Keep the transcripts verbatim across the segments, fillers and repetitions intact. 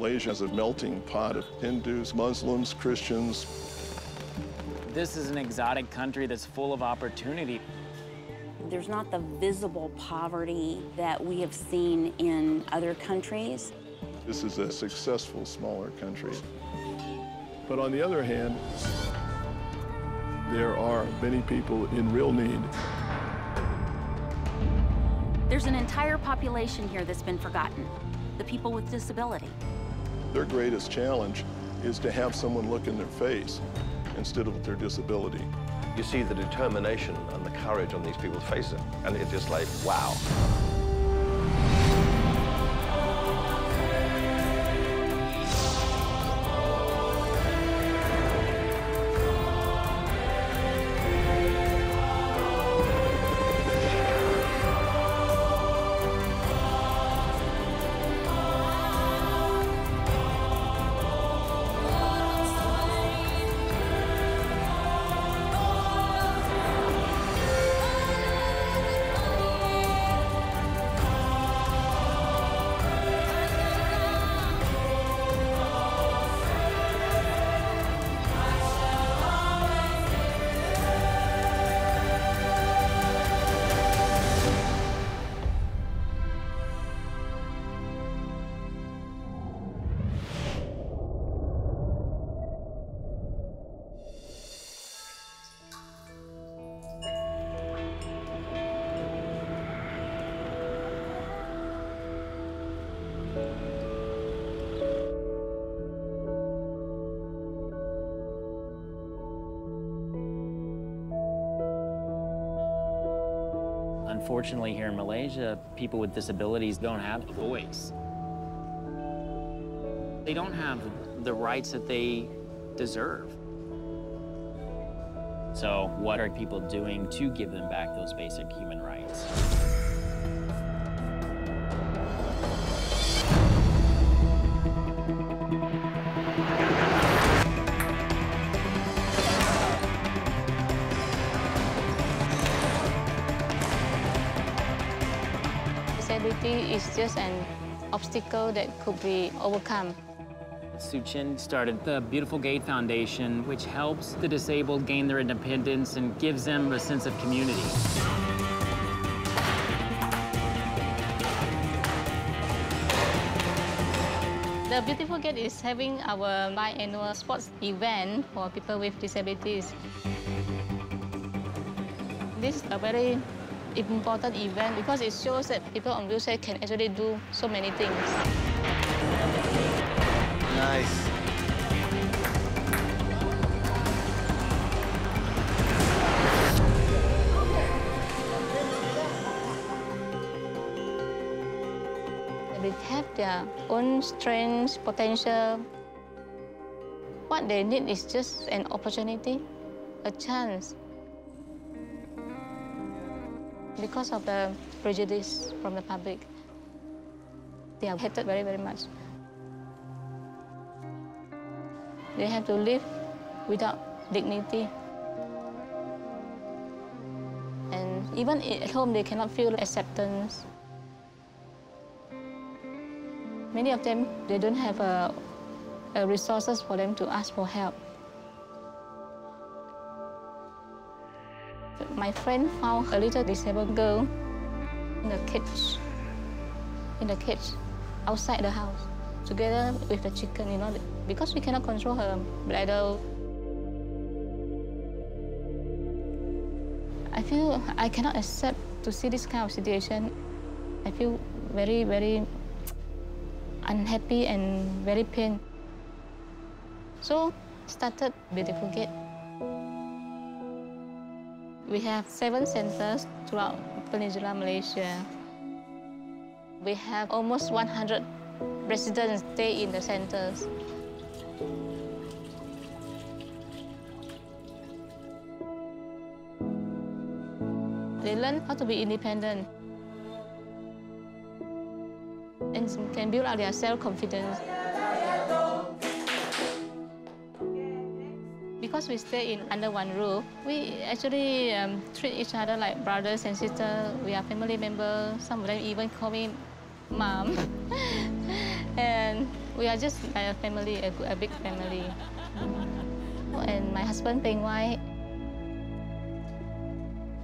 Malaysia as a melting pot of Hindus, Muslims, Christians. This is an exotic country that's full of opportunity. There's not the visible poverty that we have seen in other countries. This is a successful, smaller country. But on the other hand, there are many people in real need. There's an entire population here that's been forgotten, the people with disability. Their greatest challenge is to have someone look in their face instead of their disability. You see the determination and the courage on these people's faces, and it's just like, wow. Unfortunately, here in Malaysia, people with disabilities don't have a voice. They don't have the rights that they deserve. So what are people doing to give them back those basic human rights? Disability is just an obstacle that could be overcome. Su Chin started the Beautiful Gate Foundation, which helps the disabled gain their independence and gives them a sense of community. The Beautiful Gate is having our biannual sports event for people with disabilities. This is a very important event because it shows that people on wheelchair can actually do so many things. Nice. They have their own strengths, potential. What they need is just an opportunity, a chance. Because of the prejudice from the public, they are hated very, very much. They have to live without dignity. And even at home, they cannot feel acceptance. Many of them, they don't have a, a resources for them to ask for help. My friend found a little disabled girl in the cage, in the cage, outside the house, together with the chicken, you know, because we cannot control her bladder. I feel I cannot accept to see this kind of situation. I feel very, very unhappy and very pained. So, started Beautiful Gate. We have seven centers throughout Peninsula Malaysia. We have almost one hundred residents stay in the centers. They learn how to be independent and can build up their self-confidence. Because we stay in under one roof, we actually um, treat each other like brothers and sisters. We are family members. Some of them even call me mom. And We are just a family, a, a big family. And my husband, Peng Wai,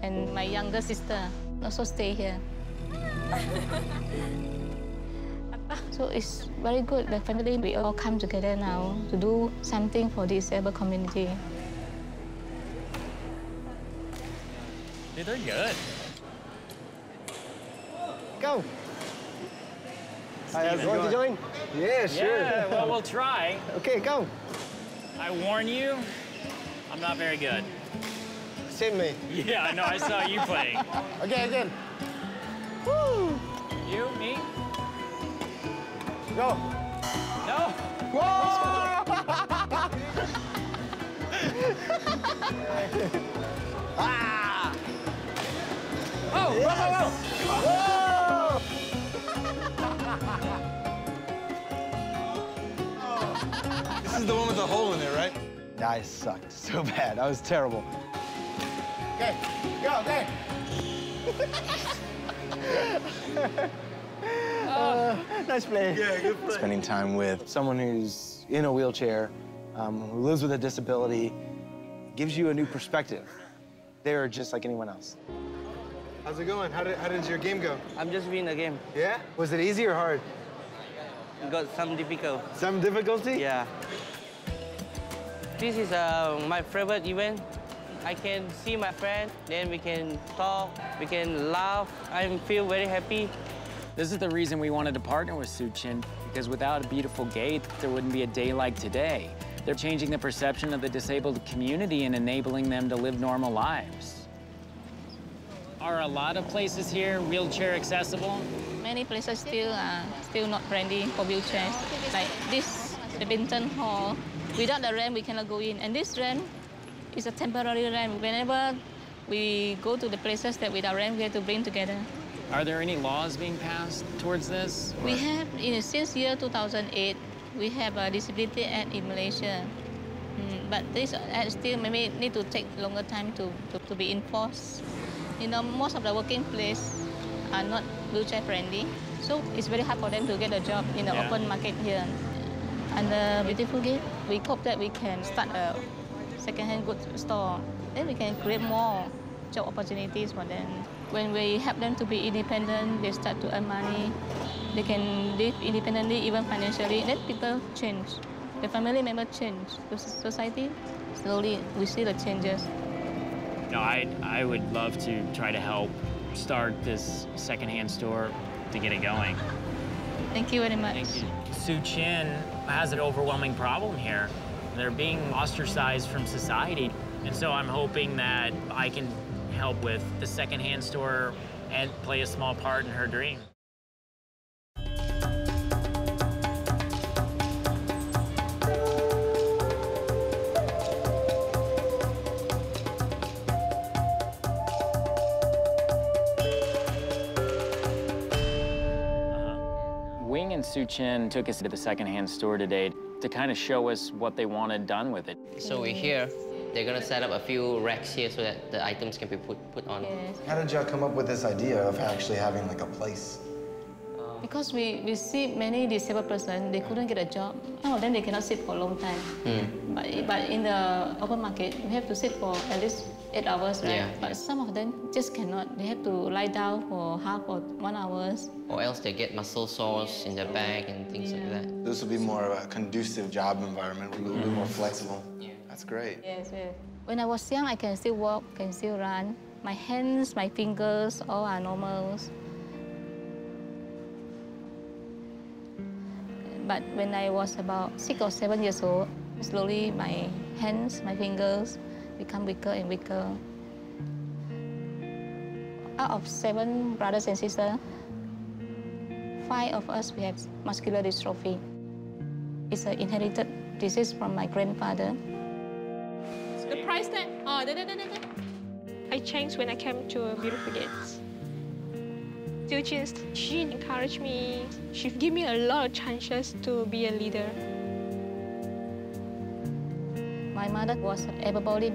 and my younger sister also stay here. So it's very good. The family, we all come together now to do something for the disabled community. Dude, they're good. Go. Steven, I going to join? Yeah, sure. Yeah, well, we'll try. Okay, go. I warn you, I'm not very good. Same me. Yeah, I know. I saw you playing. Okay, again. Woo! You, me. Go. No. Whoa! Ah! Oh! Yes. Whoa! Whoa! Whoa! This is the one with the hole in it, right? I sucked so bad. I was terrible. Okay, go, okay. uh, uh, nice play. Yeah, good play. Spending time with someone who's in a wheelchair, um, who lives with a disability, gives you a new perspective. They're just like anyone else. How's it going? How did, how did your game go? I'm just winning the game. Yeah? Was it easy or hard? Got some difficulty. Some difficulty? Yeah. This is uh, my favorite event. I can see my friend, then we can talk, we can laugh. I feel very happy. This is the reason we wanted to partner with Su Chin, because without a beautiful gate, there wouldn't be a day like today. They're changing the perception of the disabled community and enabling them to live normal lives. Are a lot of places here wheelchair accessible? Many places still are uh, still not ready for wheelchairs. Like this, the Binton Hall. Without the ramp, we cannot go in. And this ramp is a temporary ramp. Whenever we go to the places that without ramp, we have to bring together. Are there any laws being passed towards this? Or? We have, in, since year two thousand eight, we have a Disability Act in Malaysia. Mm, but this act still maybe need to take longer time to, to, to be enforced. You know, most of the working place are not wheelchair friendly, so it's very hard for them to get a job in the yeah. open market here. And the Beautiful Gate, we hope that we can start a second-hand goods store. Then we can create more job opportunities for them. When we help them to be independent, they start to earn money. They can live independently, even financially. Then people change. The family members change. The society, slowly we see the changes. No, I, I would love to try to help start this secondhand store to get it going. Thank you very much. Thank you. Su Chin has an overwhelming problem here. They're being ostracized from society. And so I'm hoping that I can help with the secondhand store and play a small part in her dream. Su Chin took us to the secondhand store today to kind of show us what they wanted done with it. So we're here. They're going to set up a few racks here so that the items can be put, put on. Yes. How did y'all come up with this idea of actually having like a place? Because we, we see many disabled persons, they couldn't get a job. Some of them, they cannot sit for a long time. Mm. But, but in the open market, we have to sit for at least eight hours, right? Yeah. But some of them just cannot. They have to lie down for half or one hour. Or else they get muscle sores in their back and things yeah. like that. This will be more of a conducive job environment. We're a little bit more flexible. Yeah. That's great. Yes, yes. When I was young, I can still walk, can still run. My hands, my fingers, all are normal. But when I was about six or seven years old, slowly my hands, my fingers become weaker and weaker. Out of seven brothers and sisters, five of us, we have muscular dystrophy. It's an inherited disease from my grandfather. The price tag, oh, da, da, da, da. I changed when I came to Beautiful Gates. Su Chin, she encouraged me. She gave me a lot of chances to be a leader. My mother was able-bodied.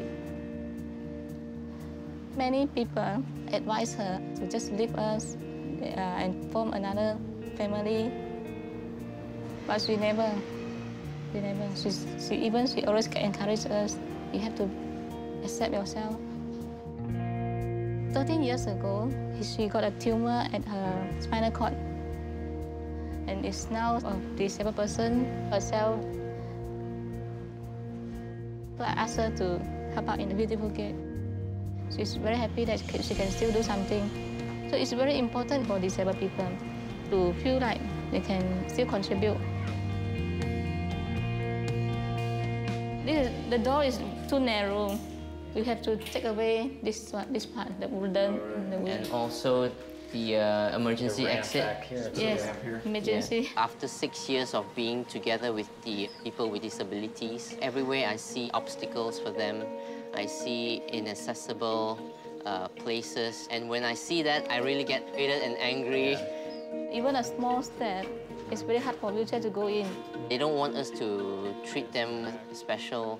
Many people advised her to just leave us uh, and form another family. But she never, she never. She, she even she always encouraged us. You have to accept yourself. Thirteen years ago, she got a tumor at her spinal cord, and is now a disabled person herself. So I asked her to help out in the Beautiful Gate. She's very happy that she can still do something. So it's very important for disabled people to feel like they can still contribute. This is, the door is too narrow. We have to take away this this part, the wooden. The wooden. And also the uh, emergency the exit. Here, yes, here. Emergency. Yeah. After six years of being together with the people with disabilities, everywhere I see obstacles for them. I see inaccessible uh, places. And when I see that, I really get irritated and angry. Yeah. Even a small step, it's very hard for wheelchair to go in. They don't want us to treat them special.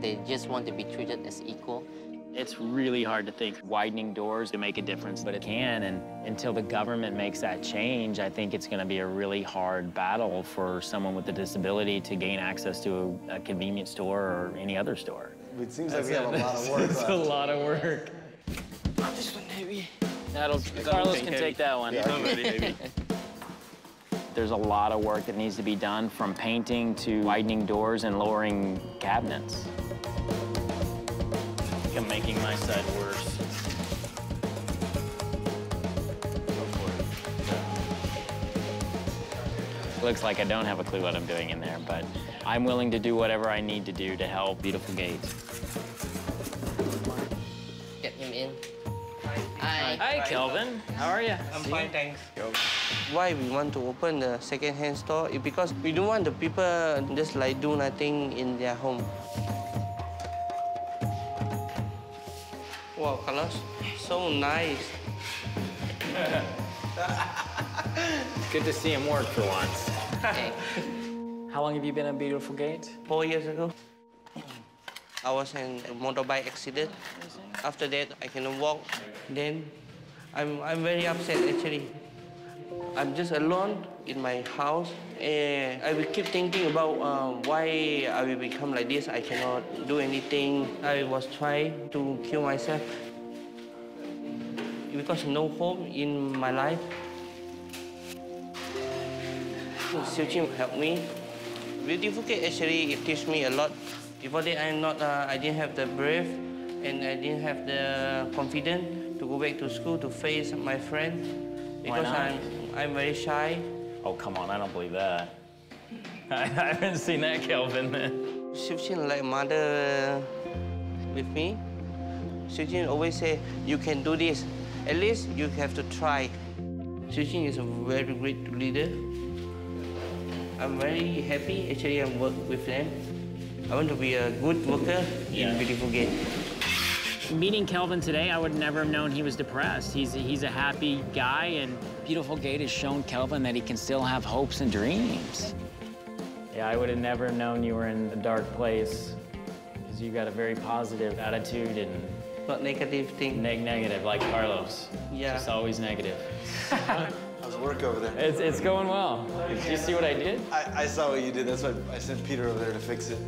They just want to be treated as equal. It's really hard to think widening doors to make a difference, but it can. And until the government makes that change, I think it's going to be a really hard battle for someone with a disability to gain access to a, a convenience store or any other store. It seems That's like we it. have a lot of work. It's a lot of work. I'm just one heavy. That'll, Carlos can heavy. take that one. Yeah, I'm already heavy. There's a lot of work that needs to be done, from painting to widening doors and lowering cabinets. I think I'm making my side worse. Go for it. Yeah. Looks like I don't have a clue what I'm doing in there, but I'm willing to do whatever I need to do to help Beautiful Gate. Get him in. Hi. Hi, Kelvin. How are you? I'm See? fine, thanks. Yo. Why we want to open the second-hand store is because we don't want the people just like do nothing in their home. Wow, Carlos, so nice. Good to see him work for once. Okay. How long have you been at Beautiful Gate? Four years ago. I was in a motorbike accident. After that, I cannot walk. Then, I'm, I'm very upset, actually. I'm just alone in my house, and I will keep thinking about uh, why I will become like this. I cannot do anything. I was trying to kill myself because no hope in my life. Su Chin helped me. Beautiful Gate actually it teaches me a lot. Before that, I'm not. Uh, I didn't have the brave, and I didn't have the confidence to go back to school to face my friends because I'm I'm very shy. Oh come on! I don't believe that. I, I haven't seen that, Kelvin. Su Chin like mother with me. Su Chin always say, "You can do this. At least you have to try." Su Chin is a very great leader. I'm very happy. Actually, I work with them. I want to be a good worker yeah. in Beautiful Gate. Meeting Kelvin today, I would never have known he was depressed. He's a, he's a happy guy, and Beautiful Gate has shown Kelvin that he can still have hopes and dreams. Yeah, I would have never known you were in a dark place, because you got a very positive attitude and. Not negative thing. Neg negative, like Carlos. Yeah. Just always negative. How's work over there? It's, it's going well. Did you see what I did? I, I saw what you did. That's why I sent Peter over there to fix it.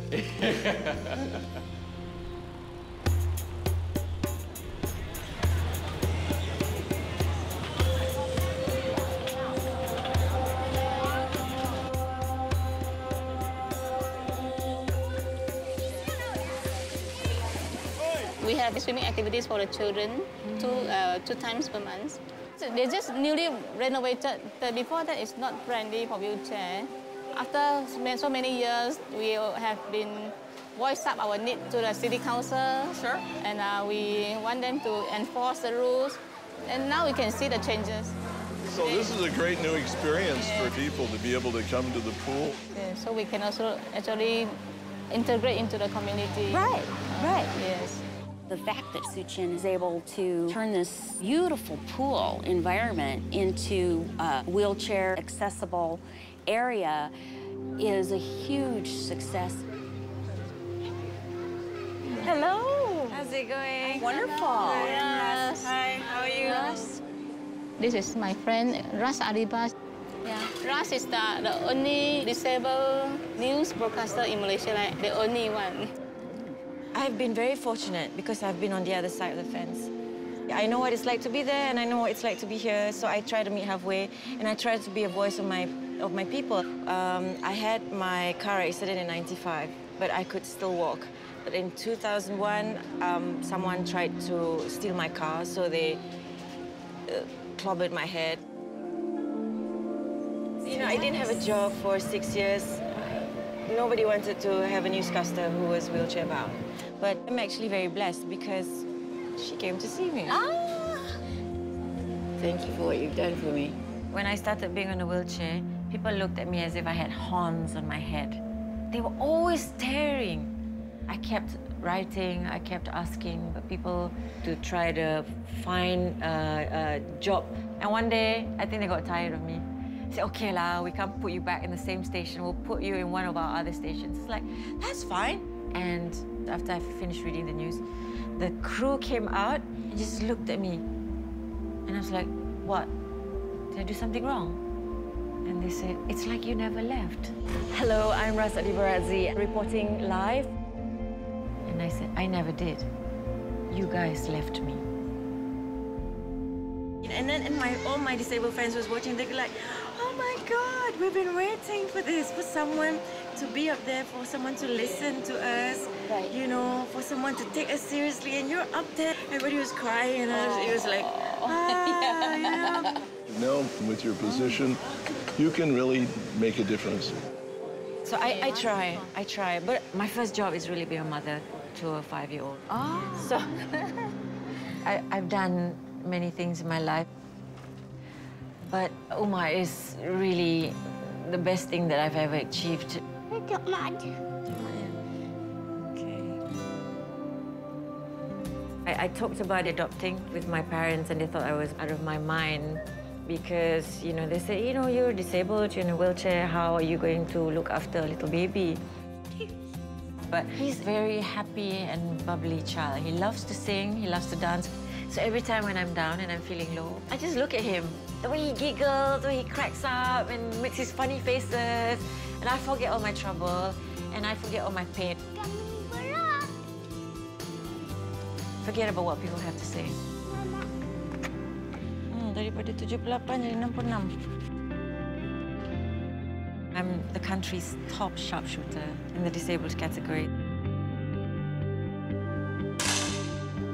We have swimming activities for the children two, uh, two times per month. They just newly renovated, but before that it's not friendly for wheelchair. After so many years, we have been voiced up our need to the city council. Sure. And uh, we want them to enforce the rules. And now we can see the changes. So this is a great new experience yeah. for people to be able to come to the pool. Yeah, so we can also actually integrate into the community. Right, uh, right. Yes. The fact that Su Chin is able to turn this beautiful pool environment into a wheelchair-accessible area is a huge success. Hello. How's it going? Wonderful. Hi, yes. Hi. How are you? Ras. This is my friend, Ras Adiba. Yeah. Ras is the, the only disabled news broadcaster in Malaysia, like the only one. I've been very fortunate because I've been on the other side of the fence. I know what it's like to be there and I know what it's like to be here, so I try to meet halfway and I try to be a voice of my, of my people. Um, I had my car accident in ninety-five, but I could still walk. But in two thousand one, um, someone tried to steal my car, so they uh, clobbered my head. You know, I didn't have a job for six years. Nobody wanted to have a newscaster who was wheelchair-bound. But I'm actually very blessed because she came to see me. Ah! Thank you for what you've done for me. When I started being on a wheelchair, people looked at me as if I had horns on my head. They were always staring. I kept writing, I kept asking people to try to find a, a job. And one day, I think they got tired of me. They said, okay lah, we can't put you back in the same station, we'll put you in one of our other stations. It's like, that's fine. And after I finished reading the news, the crew came out and just looked at me. And I was like, what? Did I do something wrong? And they said, it's like you never left. Hello, I'm Ras Adiba Radzi, reporting live. And I said, I never did. You guys left me. And then and my, all my disabled friends was watching. They were like, oh my God, we've been waiting for this, for someone to be up there, for someone to listen to us, right. You know, for someone to take us seriously. And you're up there. Everybody was crying. And I was, it was like, ah, yeah. Now, with your position, you can really make a difference. So I, I try, I try. But my first job is really being a mother to a five-year-old. Oh. So I, I've done many things in my life. But Umar is really the best thing that I've ever achieved. Okay. I, I talked about adopting with my parents and they thought I was out of my mind. Because, you know, they say, you know, you're disabled, you're in a wheelchair, how are you going to look after a little baby? But he's a very happy and bubbly child. He loves to sing, he loves to dance. So every time when I'm down and I'm feeling low, I just look at him. The way he giggles, the way he cracks up and makes his funny faces. And I forget all my trouble and I forget all my pain. Forget about what people have to say. Daripada tujuh puluh lapan jadi enam puluh enam. I'm the country's top sharpshooter in the disabled category.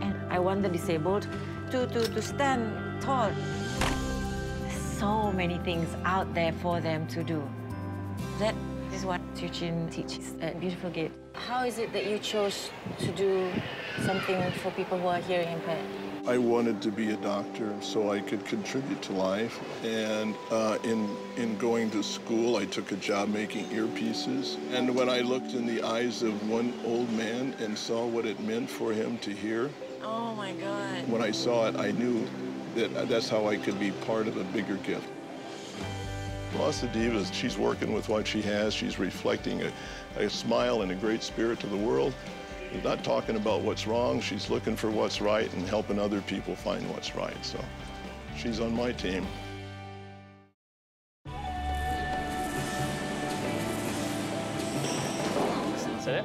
And I want the disabled to, to, to stand tall. There's so many things out there for them to do. That is what Su Chin teaches at Beautiful Gate. How is it that you chose to do something for people who are hearing impaired? I wanted to be a doctor so I could contribute to life. And uh, in, in going to school, I took a job making earpieces. And when I looked in the eyes of one old man and saw what it meant for him to hear, oh my God. When I saw it, I knew that that's how I could be part of a bigger gift. Ras Adiba, she's working with what she has. She's reflecting a, a smile and a great spirit to the world. She's not talking about what's wrong, she's looking for what's right and helping other people find what's right. So she's on my team. Sit it.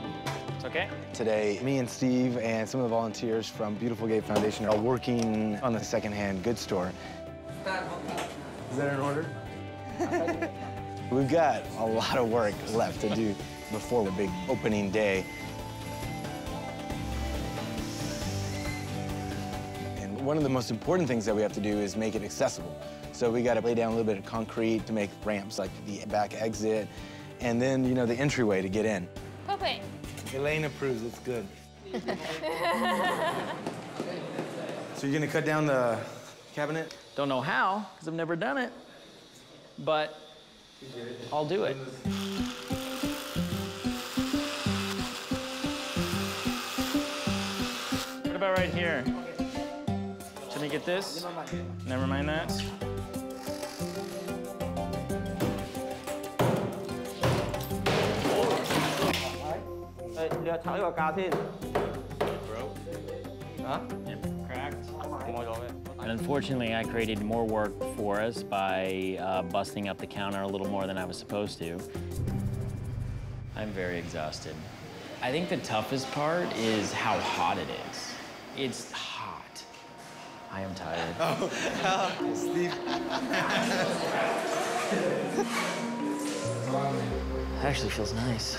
It's okay. Today, me and Steve and some of the volunteers from Beautiful Gate Foundation are working on the secondhand goods store. Is that an order? We've got a lot of work left to do before the big opening day. One of the most important things that we have to do is make it accessible. So we got to lay down a little bit of concrete to make ramps, like the back exit, and then, you know, the entryway to get in. Okay. Elaine approves, it's good. So you're going to cut down the cabinet? Don't know how, because I've never done it, but I'll do it. What about right here? Let me get this. Never mind that. Bro. Huh? Yep. Cracked. And unfortunately, I created more work for us by uh, busting up the counter a little more than I was supposed to. I'm very exhausted. I think the toughest part is how hot it is. It's hot. I am tired. Oh, oh Steve. That actually feels nice.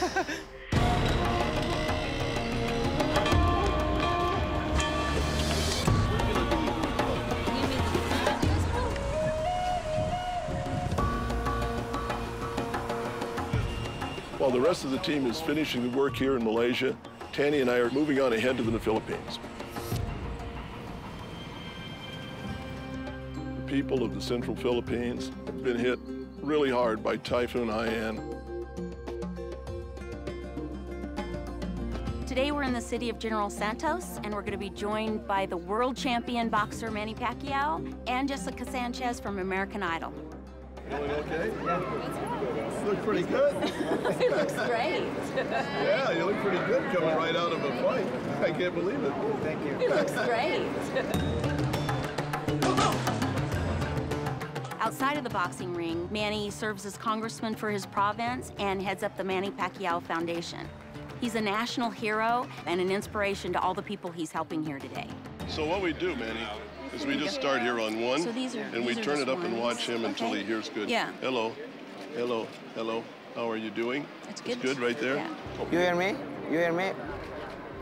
While the rest of the team is finishing the work here in Malaysia, Tanny and I are moving on ahead to the Philippines. The people of the Central Philippines have been hit really hard by Typhoon Haiyan. Today we're in the city of General Santos, and we're going to be joined by the world champion boxer Manny Pacquiao and Jessica Sanchez from American Idol. Feeling okay? Yeah. You look pretty good. It looks great. Yeah, you look pretty good coming right out of a fight. I can't believe it. Oh, thank you. It looks great. Outside of the boxing ring, Manny serves as congressman for his province and heads up the Manny Pacquiao Foundation. He's a national hero and an inspiration to all the people he's helping here today. So what we do, Manny, is we just start here on one, so these are, and we turn it up ones. and watch him until okay. he hears good. Yeah. Hello, hello, hello. How are you doing? It's good. It's good right there. Yeah. Oh. You hear me? You hear me?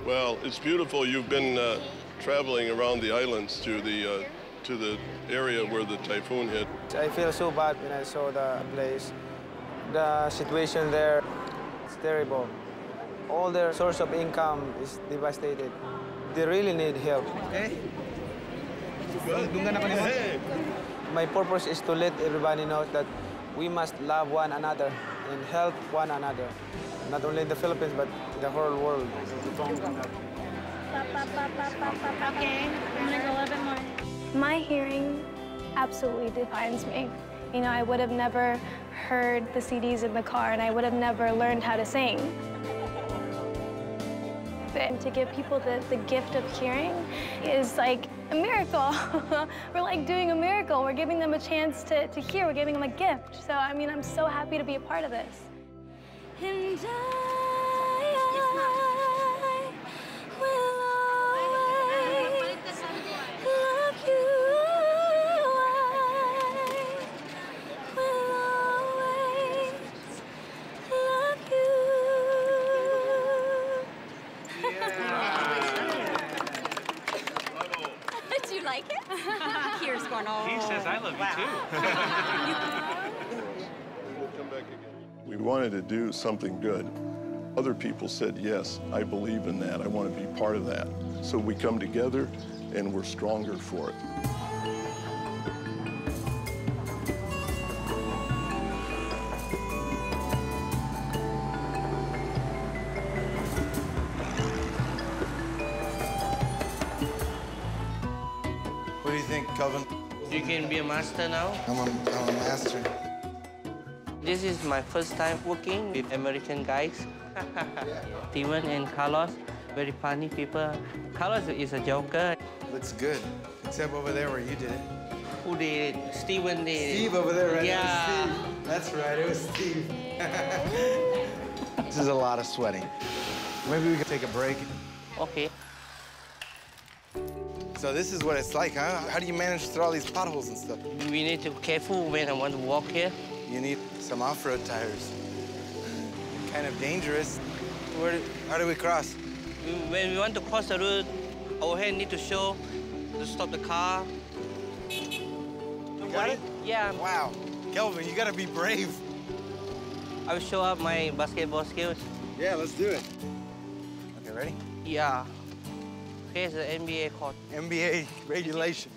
Well, it's beautiful. You've been uh, traveling around the islands to the uh, to the area where the typhoon hit. I feel so bad when I saw the place, the situation there. It's terrible. All their source of income is devastated. They really need help. Okay. My purpose is to let everybody know that we must love one another and help one another. Not only in the Philippines, but the whole world. Okay, I'm gonna go a little bit more. My hearing absolutely defines me. You know, I would have never heard the C Ds in the car, and I would have never learned how to sing. And to give people the, the gift of hearing is like a miracle. We're like doing a miracle. We're giving them a chance to, to hear. We're giving them a gift. So, I mean, I'm so happy to be a part of this. And I, I will always love you. I will always love you. Like it? Here's going on. He says, I love you too. We wanted to do something good. Other people said, yes, I believe in that. I want to be part of that. So we come together and we're stronger for it. You can be a master now? I'm a, I'm a master. This is my first time working with American guys. Steven and Carlos, very funny people. Carlos is a joker. Looks good, except over there where you did it. Who did it? Steven did it. Steve over there, right? Yeah. It was Steve. That's right, it was Steve. This is a lot of sweating. Maybe we can take a break. Okay. So this is what it's like, huh? How do you manage through all these potholes and stuff? We need to be careful when I want to walk here. You need some off-road tires. Kind of dangerous. Where, how do we cross? When we want to cross the road, our hand need to show to stop the car. You got it? Yeah. Wow. Kelvin, you got to be brave. I will show up my basketball skills. Yeah, let's do it. Okay, ready? Yeah. Here's the N B A court. N B A regulation.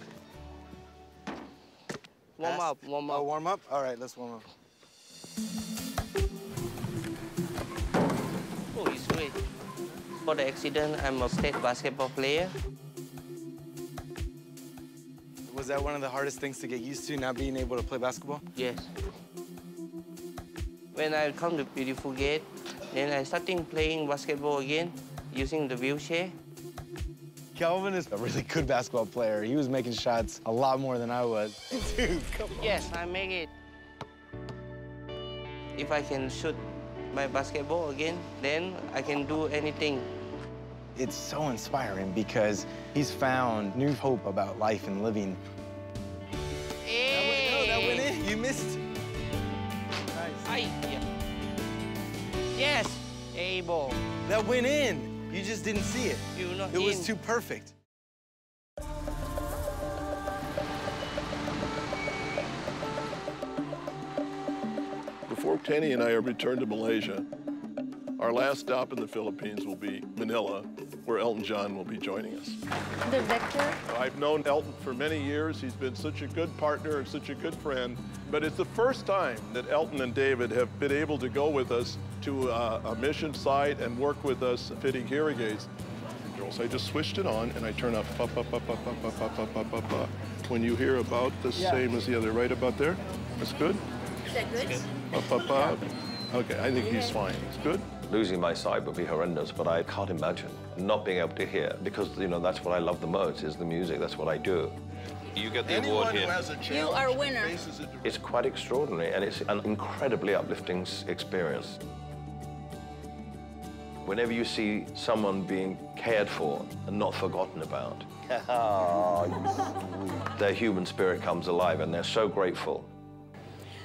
Warm up, warm up. Oh, warm up? All right, let's warm up. Oh, it's great. For the accident, I'm a state basketball player. Was that one of the hardest things to get used to, not being able to play basketball? Yes. When I come to Beautiful Gate, then I started playing basketball again, using the wheelchair. Kelvin is a really good basketball player. He was making shots a lot more than I was. Dude, come on. Yes, I make it. If I can shoot my basketball again, then I can do anything. It's so inspiring because he's found new hope about life and living. Hey. That went, no, that went in. You missed. Nice. Aye. Yes. A ball. That went in. You just didn't see it. You not it in. Was too perfect. Before Kenny and I are returned to Malaysia, our last stop in the Philippines will be Manila, where Elton John will be joining us. The Victor? I've known Elton for many years. He's been such a good partner and such a good friend. But it's the first time that Elton and David have been able to go with us to a, a mission site and work with us fitting hearing aids. So I just switched it on, and I turn off pa pa pa pa pa pa pa pa pa pa. When you hear about the yeah. same as the other, right about there? That's good? Is that good? Pa pa pa. Okay, I think he's fine. It's good. Losing my sight would be horrendous, but I can't imagine not being able to hear, because, you know, that's what I love the most, is the music. That's what I do. You get the Anyone award here. Who has a you are a winner. It's quite extraordinary, and it's an incredibly uplifting experience. Whenever you see someone being cared for and not forgotten about, their human spirit comes alive, and they're so grateful.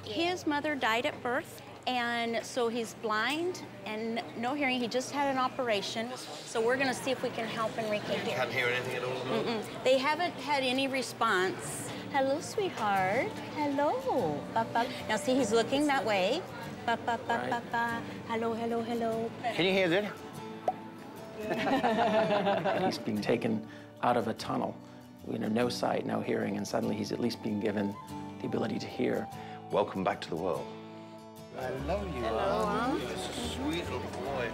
His mother died at birth. And so he's blind and no hearing. He just had an operation. So we're going to see if we can help Enrique here. Can't hear anything at all? Mm-mm. They haven't had any response. Hello, sweetheart. Hello. Papa. Now, see, he's looking that way. Papa, papa, right. papa. Hello, hello, hello. Can you hear that? Yeah. He's being taken out of a tunnel. You know, no sight, no hearing, and suddenly he's at least being given the ability to hear. Welcome back to the world. I love you. Hello. You're a sweet little boy.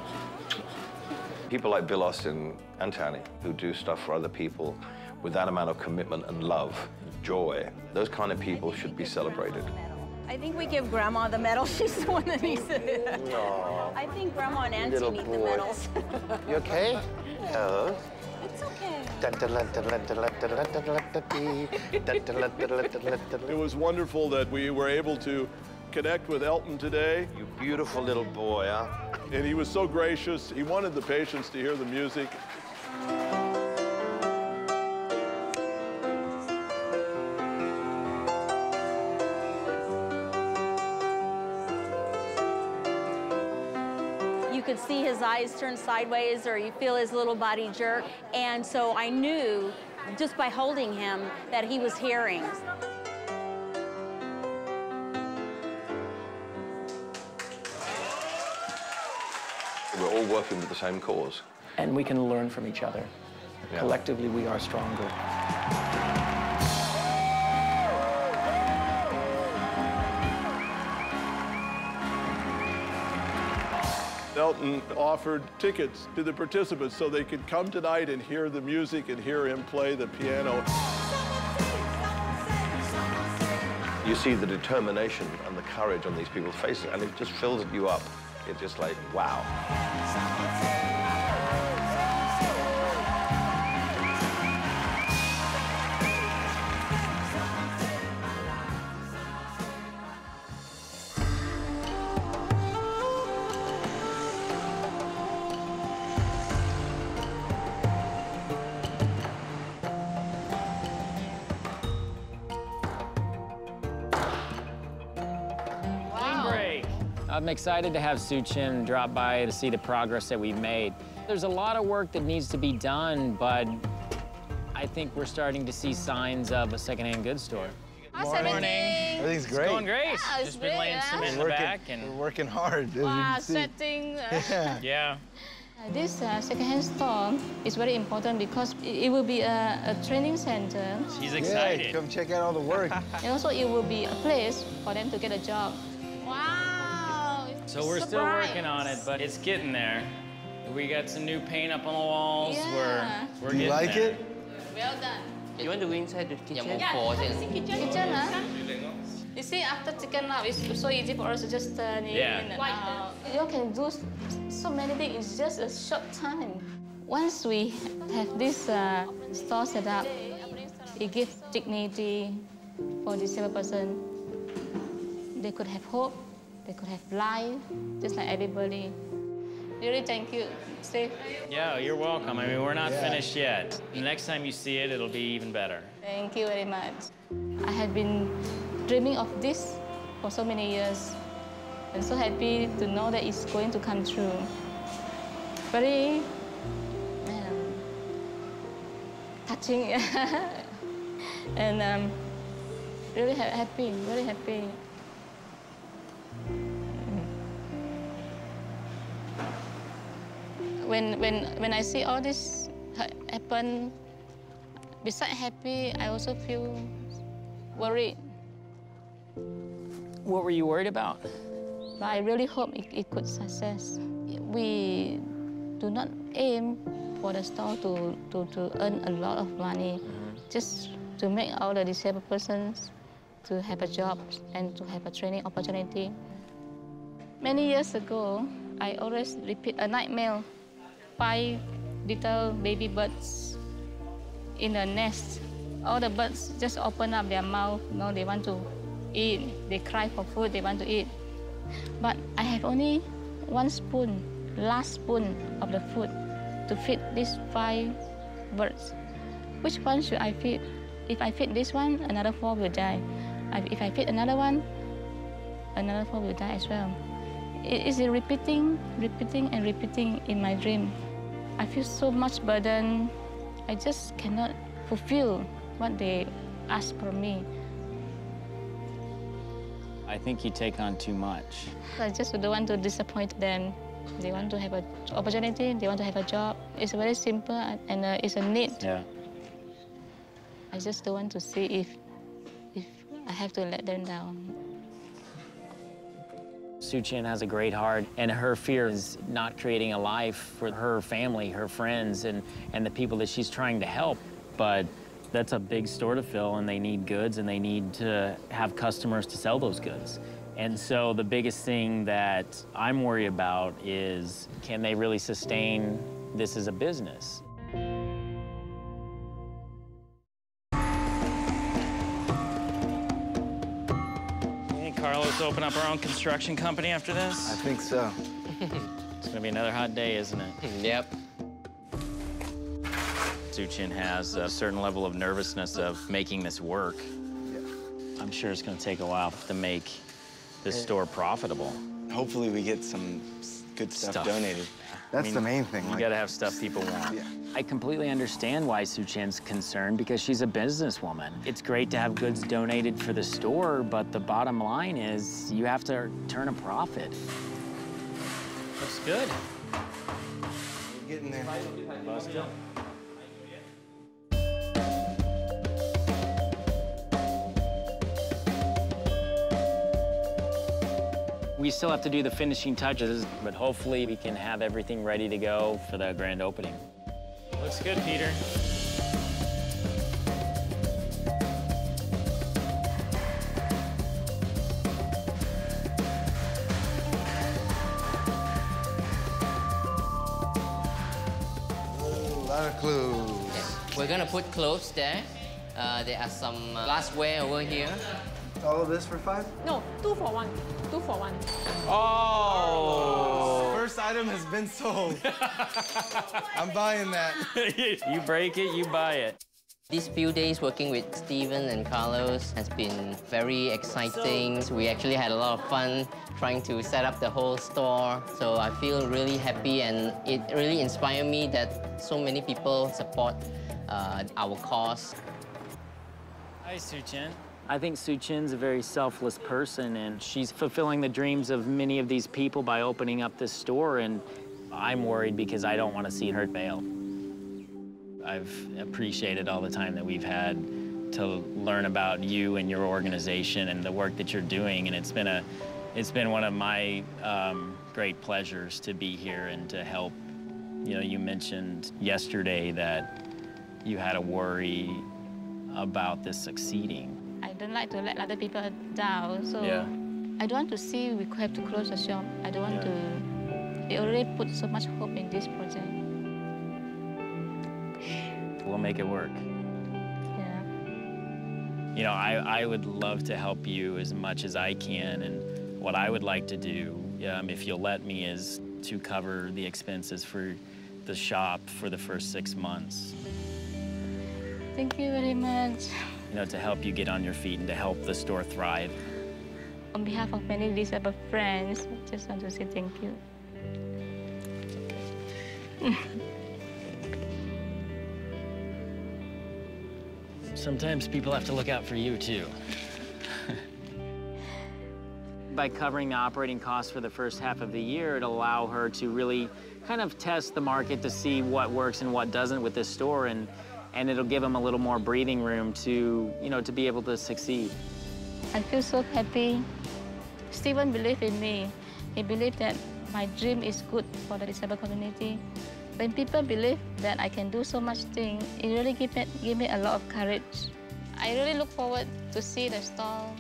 People like Bill Austin and Tani, who do stuff for other people with that amount of commitment and love, joy, those kind of people should be celebrated. I think we give Grandma the medal. She's the one that needs it. Aww. I think Grandma and Auntie little need boy. The medals. You okay? No. It's okay. It was wonderful that we were able to connect with Elton today. You beautiful little boy, huh? And he was so gracious. He wanted the patients to hear the music. You could see his eyes turn sideways, or you feel his little body jerk. And so I knew, just by holding him, that he was hearing. We're all working with the same cause. And we can learn from each other. Yeah. Collectively, we are stronger. Elton offered tickets to the participants so they could come tonight and hear the music and hear him play the piano. You see the determination and the courage on these people's faces, and it just fills you up. It's just like, wow. I'm excited to have Su Chin drop by to see the progress that we've made. There's a lot of work that needs to be done, but I think we're starting to see signs of a secondhand goods store. Morning. Morning. Everything's great. It's going great. Yeah, it's just been laying yeah. some in we're the working, back and we're working hard. Wow, setting. Uh... Yeah. yeah. Uh, this uh, secondhand store is very important because it, it will be a, a training center. She's excited. Yeah, come check out all the work. And also, it will be a place for them to get a job. Wow. So we're Surprise. Still working on it, but it's getting there. We got some new paint up on the walls. Yeah. We're, we're Do you like there. It? Well done. You want to go inside the kitchen? Yeah, yeah go inside the kitchen. kitchen huh? You see, after chicken now, it's so easy for us to just turn yeah. in and out. You can do so many things in just a short time. Once we have this uh, store set up, it gives dignity for disabled person. They could have hope, they could have life, just like everybody. Really, thank you, Steve. Yeah, you're welcome. I mean, we're not yeah. finished yet. The next time you see it, it'll be even better. Thank you very much. I had been dreaming of this for so many years. I'm so happy to know that it's going to come true. Very um, touching and um, really ha happy, really happy. When, when, when I see all this happen, besides happy, I also feel worried. What were you worried about? But I really hope it, it could success. We do not aim for the store to, to, to earn a lot of money, just to make all the disabled persons to have a job and to have a training opportunity. Many years ago, I always repeat a nightmare. Five little baby birds in a nest. All the birds just open up their mouth. You know, they want to eat. They cry for food. They want to eat. But I have only one spoon, last spoon of the food to feed these five birds. Which one should I feed? If I feed this one, another four will die. If I feed another one, another four will die as well. It is repeating, repeating, and repeating in my dream. I feel so much burden. I just cannot fulfill what they ask from me. I think you take on too much. I just don't want to disappoint them. They want to have an opportunity. They want to have a job. It's very simple, and uh, it's a need. Yeah. I just don't want to see if, if I have to let them down. Su Chin has a great heart, and her fear is not creating a life for her family, her friends, and, and the people that she's trying to help. But that's a big store to fill, and they need goods, and they need to have customers to sell those goods. And so the biggest thing that I'm worried about is, can they really sustain this as a business? Carlos, open up our own construction company after this? I think so. It's gonna be another hot day, isn't it? Yep. Su Chin has a certain level of nervousness of making this work. Yep. I'm sure it's gonna take a while to make this yeah. store profitable. Hopefully we get some good stuff, stuff. donated. That's I mean, the main thing. You like... gotta have stuff people want. Yeah. I completely understand why Su Chin's concerned, because she's a businesswoman. It's great to have goods donated for the store, but the bottom line is you have to turn a profit. Looks good. We're getting there. Bust up. We still have to do the finishing touches, but hopefully we can have everything ready to go for the grand opening. Looks good, Peter. Ooh, a lot of clues. Yeah. We're gonna put clothes there. Uh, there are some glassware over here. All of this for five? No, two for one. Two for one. Oh! First item has been sold. I'm buying that. You break it, you buy it. These few days working with Steven and Carlos has been very exciting. So we actually had a lot of fun trying to set up the whole store. So I feel really happy, and it really inspired me that so many people support uh, our cause. Hi, Su Chin. I think Su Chin's a very selfless person, and she's fulfilling the dreams of many of these people by opening up this store, and I'm worried because I don't want to see her fail. I've appreciated all the time that we've had to learn about you and your organization and the work that you're doing, and it's been, a, it's been one of my um, great pleasures to be here and to help. You know, you mentioned yesterday that you had a worry about this succeeding. I don't like to let other people down, so yeah. I don't want to see we have to close the shop. I don't want yeah. to... It already put so much hope in this project. we'll make it work. Yeah. You know, I, I would love to help you as much as I can, and what I would like to do, um, if you'll let me, is to cover the expenses for the shop for the first six months. Thank you very much. You know, to help you get on your feet and to help the store thrive. On behalf of many disabled friends, I just want to say thank you. Sometimes people have to look out for you, too. By covering the operating costs for the first half of the year, it'll allow her to really kind of test the market to see what works and what doesn't with this store, and, and it'll give them a little more breathing room to, you know, to be able to succeed. I feel so happy. Steven believed in me. He believed that my dream is good for the disabled community. When people believe that I can do so much thing, it really give me, give me a lot of courage. I really look forward to see the store.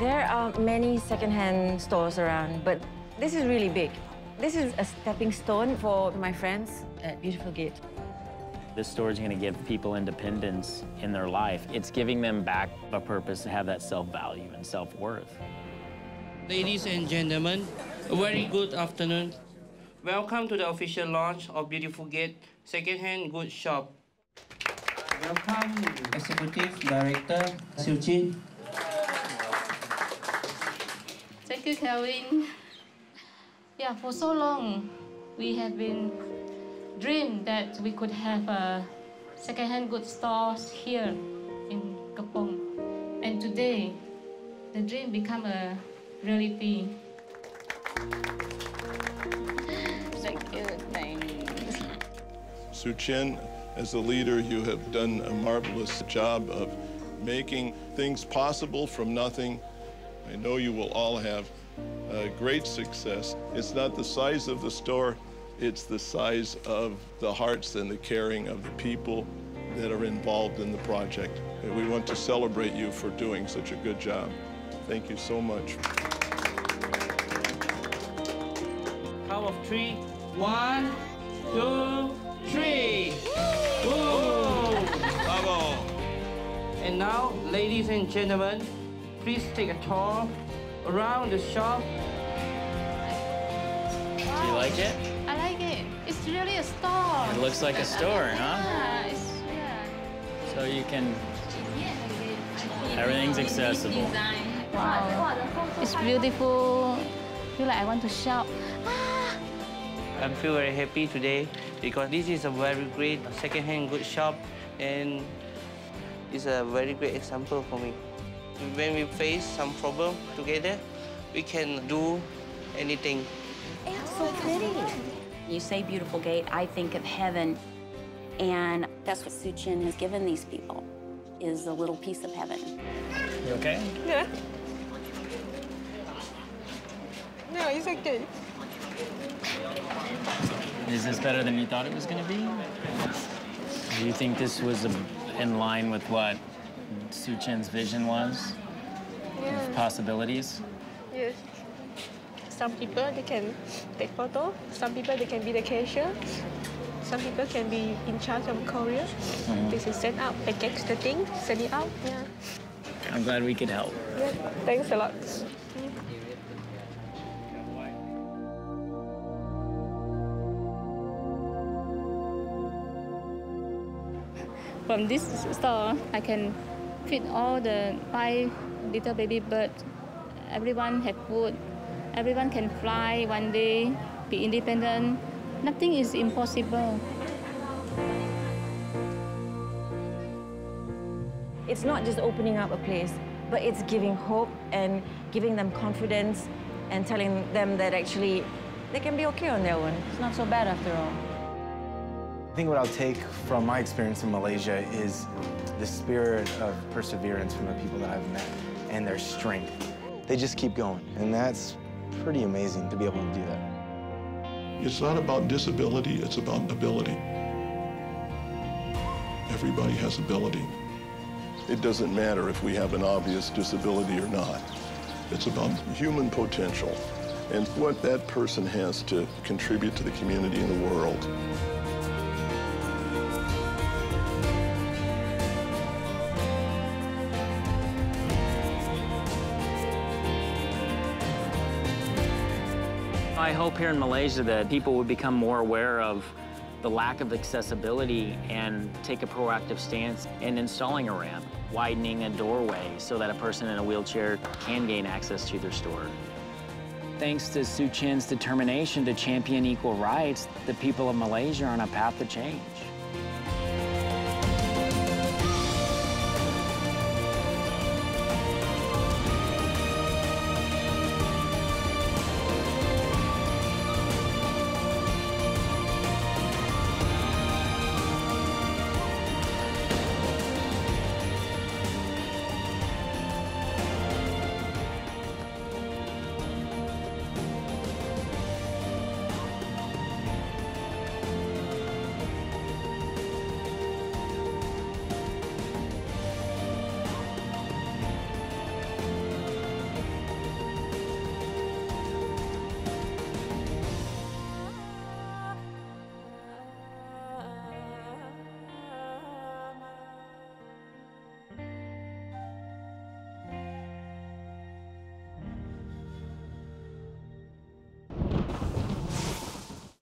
There are many second-hand stores around, but this is really big. This is a stepping stone for my friends at Beautiful Gate. This store is going to give people independence in their life. It's giving them back a purpose to have that self-value and self-worth. Ladies and gentlemen, a very good afternoon. Welcome to the official launch of Beautiful Gate Second-Hand Goods Shop. Welcome, Executive Director Su Chin. Thank you, Kelvin. Yeah, for so long, we have been dreamed that we could have a second-hand goods stores here in Kepong. And today, the dream become a reality. Thank you, thanks. Su Chin, as a leader, you have done a marvelous job of making things possible from nothing. I know you will all have uh, great success. It's not the size of the store, it's the size of the hearts and the caring of the people that are involved in the project. And we want to celebrate you for doing such a good job. Thank you so much. Count of three. One, two, three. Woo! Bravo! And now, ladies and gentlemen, please take a tour around the shop. Wow. Do you like it? I like it. It's really a store. It looks like a store, I mean, huh? Yeah, it's, yeah. So you can... Everything's accessible. Wow. It's beautiful. I feel like I want to shop. I feel very happy today because this is a very great second-hand goods shop and it's a very great example for me. When we face some problem together, we can do anything. It's so pretty. You say Beautiful Gate, I think of heaven. And that's what Su Chin has given these people, is a little piece of heaven. You okay? Yeah. No, it's okay. Is this better than you thought it was going to be? Do you think this was in line with what Su Chin's vision was? Yeah. Possibilities? Yes. Some people, they can take photos. Some people, they can be the cashier. Some people can be in charge of courier. Mm-hmm. They can send out, package the thing, send it out. Yeah. I'm glad we could help. Yeah. Thanks a lot. From this store, I can feed all the five little baby birds. Everyone have food. Everyone can fly one day, be independent. Nothing is impossible. It's not just opening up a place, but it's giving hope and giving them confidence and telling them that actually they can be okay on their own. It's not so bad after all. I think what I'll take from my experience in Malaysia is the spirit of perseverance from the people that I've met and their strength. They just keep going, and that's pretty amazing to be able to do that. It's not about disability, it's about ability. Everybody has ability. It doesn't matter if we have an obvious disability or not. It's about human potential and what that person has to contribute to the community and the world. I hope here in Malaysia that people would become more aware of the lack of accessibility and take a proactive stance in installing a ramp, widening a doorway so that a person in a wheelchair can gain access to their store. Thanks to Su Chin's determination to champion equal rights, the people of Malaysia are on a path to change.